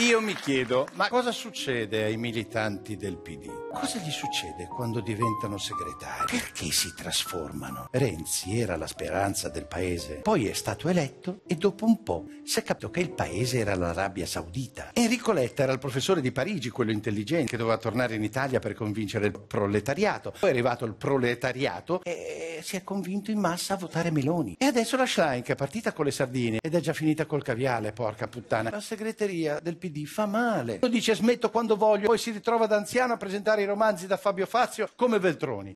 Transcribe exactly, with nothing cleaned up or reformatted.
Io mi chiedo, ma cosa succede ai militanti del P D? Cosa gli succede quando diventano segretari? Perché si trasformano? Renzi era la speranza del paese, poi è stato eletto e dopo un po' si è capito che il paese era l'Arabia Saudita. Enrico Letta era il professore di Parigi, quello intelligente, che doveva tornare in Italia per convincere il proletariato. Poi è arrivato il proletariato e si è convinto in massa a votare Meloni. E adesso la Schlein, che è partita con le sardine ed è già finita col caviale, porca puttana. La segreteria del P D fa male. Lo dice smetto quando voglio, poi si ritrova da anziano a presentare i romanzi da Fabio Fazio come Veltroni.